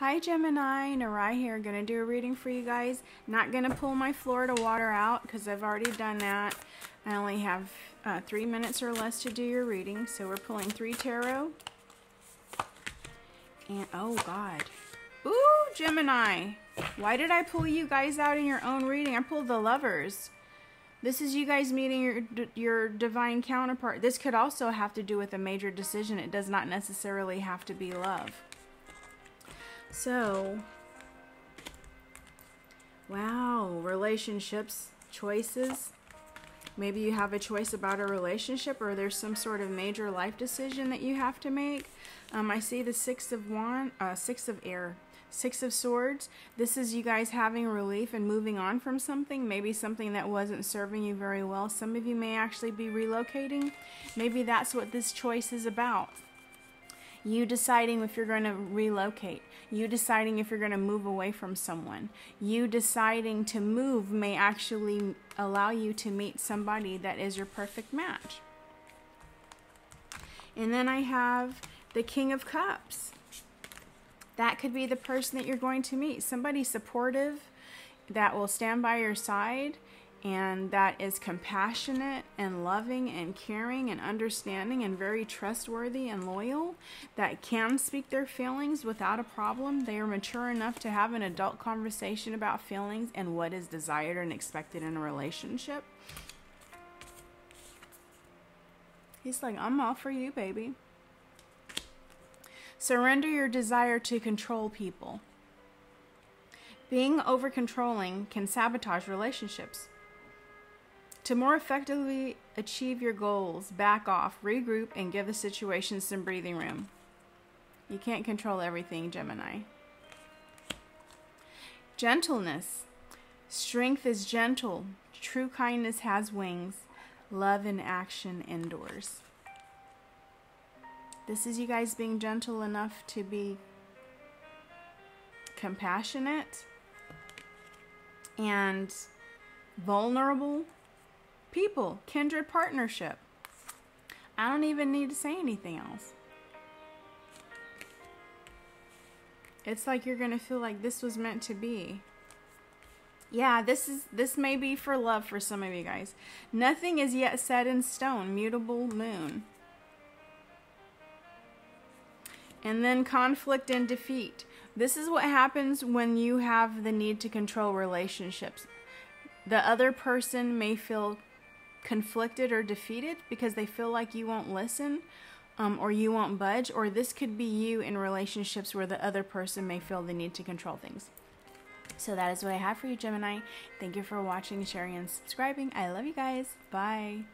Hi Gemini, Narai here, going to do a reading for you guys. Not going to pull my Florida water out because I've already done that. I only have 3 minutes or less to do your reading, so we're pulling three tarot. And oh God. Ooh, Gemini. Why did I pull you guys out in your own reading? I pulled the Lovers. This is you guys meeting your divine counterpart. This could also have to do with a major decision. It does not necessarily have to be love. So, wow, relationships, choices. Maybe you have a choice about a relationship or there's some sort of major life decision that you have to make. I see the Six of Swords. This is you guys having relief and moving on from something, maybe something that wasn't serving you very well. Some of you may actually be relocating. Maybe that's what this choice is about. You deciding if you're going to relocate. You deciding if you're going to move away from someone. You deciding to move may actually allow you to meet somebody that is your perfect match. And then I have the King of Cups. That could be the person that you're going to meet. Somebody supportive that will stand by your side and that is compassionate and loving and caring and understanding and very trustworthy and loyal, that can speak their feelings without a problem. They are mature enough to have an adult conversation about feelings and what is desired and expected in a relationship. He's like, I'm all for you, baby. Surrender your desire to control people. Being over-controlling can sabotage relationships. To more effectively achieve your goals, back off, regroup, and give the situation some breathing room. You can't control everything, Gemini. Gentleness. Strength is gentle. True kindness has wings. Love in action endures. This is you guys being gentle enough to be compassionate and vulnerable. People, kindred partnership. I don't even need to say anything else. It's like you're going to feel like this was meant to be. Yeah, this may be for love for some of you guys. Nothing is yet set in stone, mutable moon. And then conflict and defeat. This is what happens when you have the need to control relationships. The other person may feel conflicted or defeated because they feel like you won't listen or you won't budge, or this could be you in relationships where the other person may feel the need to control things. So that is what I have for you, Gemini. Thank you for watching, sharing, and subscribing. I love you guys. Bye.